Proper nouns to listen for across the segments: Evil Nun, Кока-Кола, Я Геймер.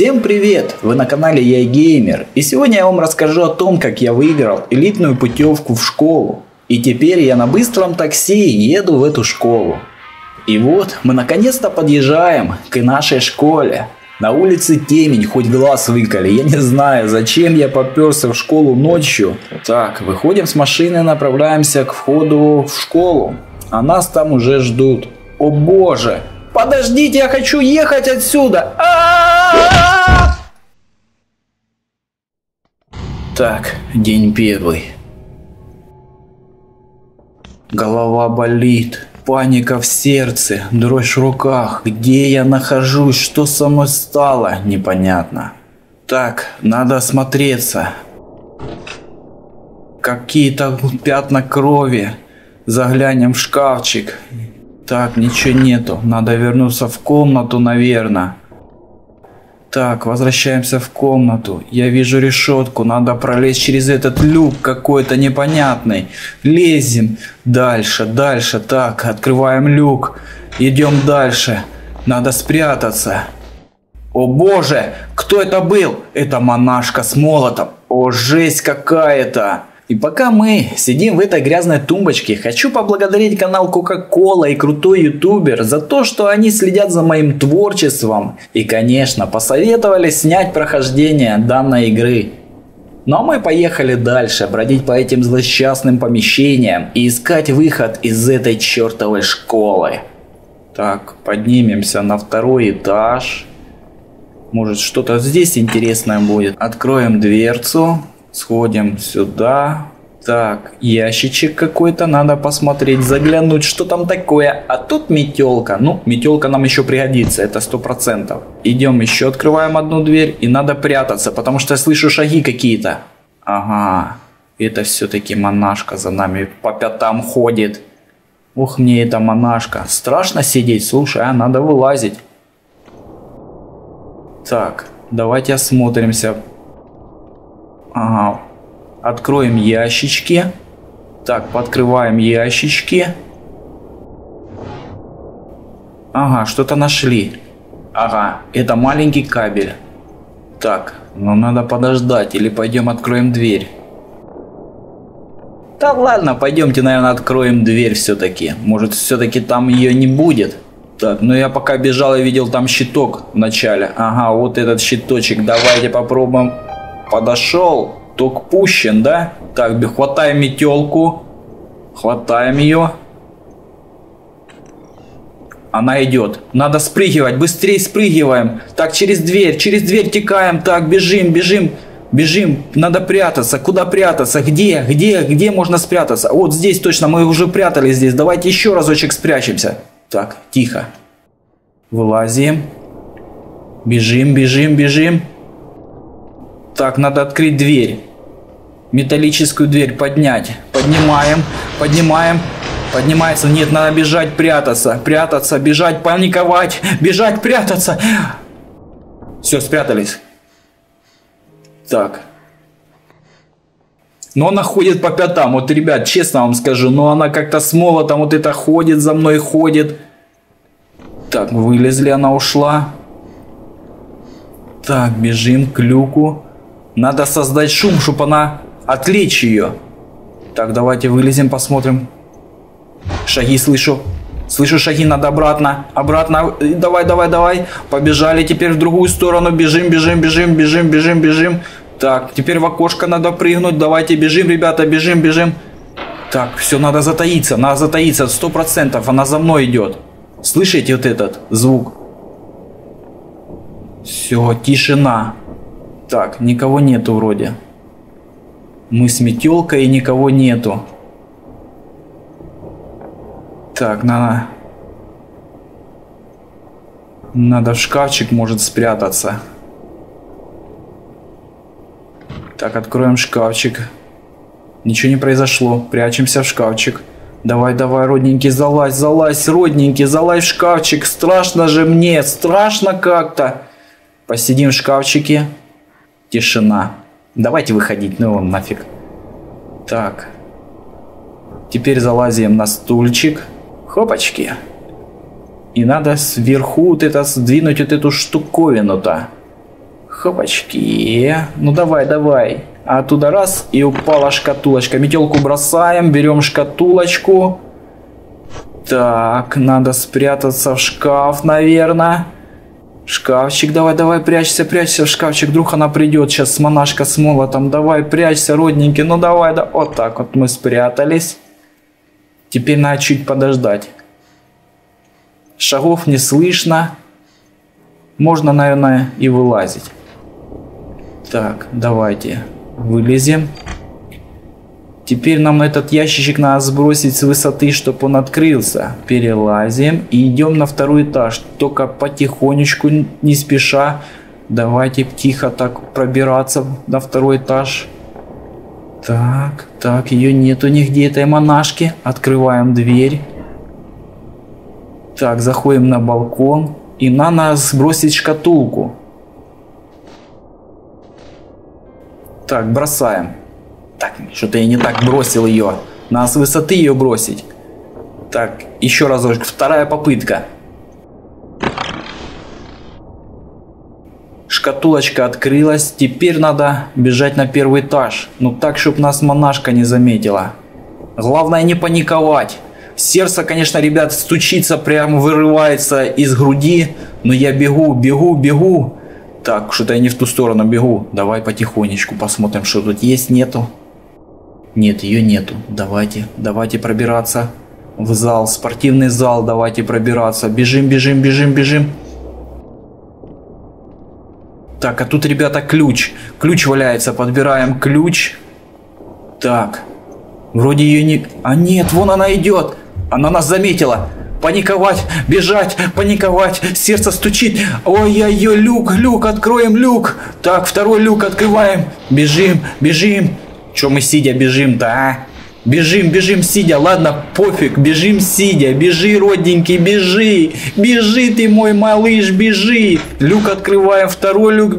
Всем привет! Вы на канале Я Геймер, и сегодня я вам расскажу о том, как я выиграл элитную путевку в школу. И теперь я на быстром такси еду в эту школу. И вот мы наконец-то подъезжаем к нашей школе. На улице темень, хоть глаз выколи. Я не знаю, зачем я попёрся в школу ночью. Так, выходим с машины, направляемся к входу в школу. А нас там уже ждут. О боже! Подождите, я хочу ехать отсюда! Так, день первый. Голова болит, паника в сердце, дрожь в руках. Где я нахожусь, что со мной стало, непонятно. Так, надо осмотреться. Какие-то пятна крови. Заглянем в шкафчик. Так, ничего нету. Надо вернуться в комнату, наверное. Так, возвращаемся в комнату. Я вижу решетку. Надо пролезть через этот люк какой-то непонятный. Лезем. Дальше, дальше. Так, открываем люк. Идем дальше. Надо спрятаться. О боже, кто это был? Это монашка с молотом. О, жесть какая-то. И пока мы сидим в этой грязной тумбочке, хочу поблагодарить канал Кока-Кола и крутой ютубер за то, что они следят за моим творчеством и, конечно, посоветовали снять прохождение данной игры. Ну а мы поехали дальше, бродить по этим злосчастным помещениям и искать выход из этой чертовой школы. Так, поднимемся на второй этаж. Может, что-то здесь интересное будет. Откроем дверцу. Сходим сюда. Так, ящичек какой-то, надо посмотреть, заглянуть, что там такое. А тут метелка. Ну, метелка нам еще пригодится, это 100%. Идем еще, открываем одну дверь, и надо прятаться, потому что я слышу шаги какие-то. Ага, это все-таки монашка за нами по пятам ходит. Ух, мне эта монашка. Страшно сидеть, слушай, а надо вылазить. Так, давайте осмотримся. Ага, откроем ящички. Так, подкрываем ящички. Ага, что-то нашли. Ага, это маленький кабель. Так, ну надо подождать, или пойдем откроем дверь. Да ладно, пойдемте, наверное, откроем дверь все-таки. Может, все-таки там ее не будет. Так, ну я пока бежал и видел там щиток в начале. Ага, вот этот щиточек, давайте попробуем. Подошел, ток пущен, да? Так, хватаем метелку, хватаем ее. Она идет. Надо спрыгивать, быстрее спрыгиваем. Так, через дверь текаем. Так, бежим, бежим, бежим. Надо прятаться. Куда прятаться? Где можно спрятаться? Вот здесь точно, мы уже прятались здесь. Давайте еще разочек спрячемся. Так, тихо. Вылазим. Бежим, бежим, бежим. Так, надо открыть дверь. Металлическую дверь поднять. Поднимаем, поднимаем. Поднимается. Нет, надо бежать, прятаться. Прятаться, бежать, паниковать. Бежать, прятаться. Все, спрятались. Так. Но она ходит по пятам. Вот, ребят, честно вам скажу. Но она как-то с молотом вот это ходит, за мной ходит. Так, вылезли, она ушла. Так, бежим к люку. Надо создать шум, чтобы она отвлечь ее. Так, давайте вылезем, посмотрим. Шаги слышу. Слышу шаги, надо обратно. Обратно. Давай, давай, давай. Побежали теперь в другую сторону. Бежим, бежим, бежим, бежим, бежим, бежим. Так, теперь в окошко надо прыгнуть. Давайте бежим, ребята, бежим, бежим. Так, все, надо затаиться. Надо затаиться, 100%. Она за мной идет. Слышите вот этот звук? Все, тишина. Так, никого нету вроде. Мы с метелкой, и никого нету. Так, надо в шкафчик, может, спрятаться. Так, откроем шкафчик. Ничего не произошло. Прячемся в шкафчик. Давай, давай, родненький, залазь, залазь, родненький, залазь в шкафчик. Страшно же мне, страшно как-то. Посидим в шкафчике. Тишина. Давайте выходить, ну его нафиг. Так. Теперь залазим на стульчик. Хопочки. И надо сверху вот это сдвинуть, вот эту штуковину-то. Хавачки. Ну давай, давай. А оттуда раз и упала шкатулочка. Метелку бросаем, берем шкатулочку. Так, надо спрятаться в шкаф, наверное. Шкафчик, давай, давай, прячься, прячься в шкафчик. Вдруг она придет сейчас, монашка с молотом. Давай, прячься, родненький. Ну давай, да. Вот так вот мы спрятались. Теперь надо чуть подождать. Шагов не слышно. Можно, наверное, и вылазить. Так, давайте вылезем. Теперь нам этот ящичек надо сбросить с высоты, чтобы он открылся. Перелазим и идем на второй этаж. Только потихонечку, не спеша. Давайте тихо так пробираться на второй этаж. Так, так, ее нету нигде, этой монашки. Открываем дверь. Так, заходим на балкон. И надо сбросить шкатулку. Так, бросаем. Так, что-то я не так бросил ее. Надо с высоты ее бросить. Так, еще разочек. Вторая попытка. Шкатулочка открылась. Теперь надо бежать на первый этаж. Ну так, чтобы нас монашка не заметила. Главное не паниковать. Сердце, конечно, ребят, стучится, прям вырывается из груди. Но я бегу, бегу, бегу. Так, что-то я не в ту сторону бегу. Давай потихонечку посмотрим, что тут есть, нету. Нет, ее нету. Давайте, давайте пробираться в зал, спортивный зал, давайте пробираться. Бежим, бежим, бежим, бежим. Так, а тут, ребята, ключ. Ключ валяется, подбираем ключ. Так, вроде ее не... А нет, вон она идет. Она нас заметила. Паниковать, бежать, паниковать. Сердце стучит. Ой-ой-ой, люк, люк, откроем люк. Так, второй люк открываем. Бежим, бежим. Че мы сидя бежим-то, а? Бежим, бежим, сидя. Ладно, пофиг, бежим, сидя. Бежи, родненький, бежи. Бежи ты, мой малыш, бежи. Люк открываем, второй люк.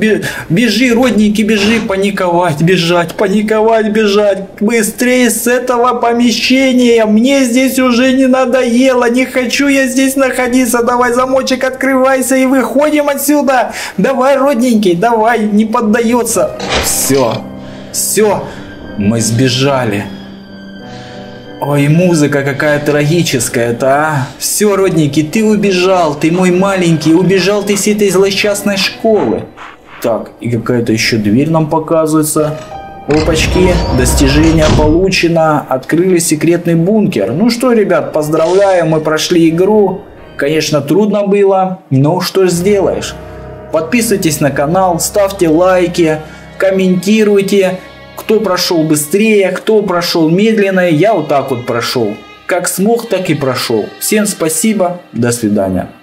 Бежи, родненький, бежи. Паниковать, бежать, паниковать, бежать. Быстрее с этого помещения. Мне здесь уже не надоело. Не хочу я здесь находиться. Давай, замочек, открывайся и выходим отсюда. Давай, родненький, давай, не поддается. Все, все. Мы сбежали. Ой, музыка какая трагическая-то, а? Все, родненький, ты убежал, ты мой маленький, убежал ты с этой злосчастной школы. Так, и какая-то еще дверь нам показывается. Опачки, достижение получено, открыли секретный бункер. Ну что, ребят, поздравляю, мы прошли игру. Конечно, трудно было, но что ж сделаешь. Подписывайтесь на канал, ставьте лайки, комментируйте. Кто прошел быстрее, кто прошел медленно, я вот так вот прошел. Как смог, так и прошел. Всем спасибо, до свидания.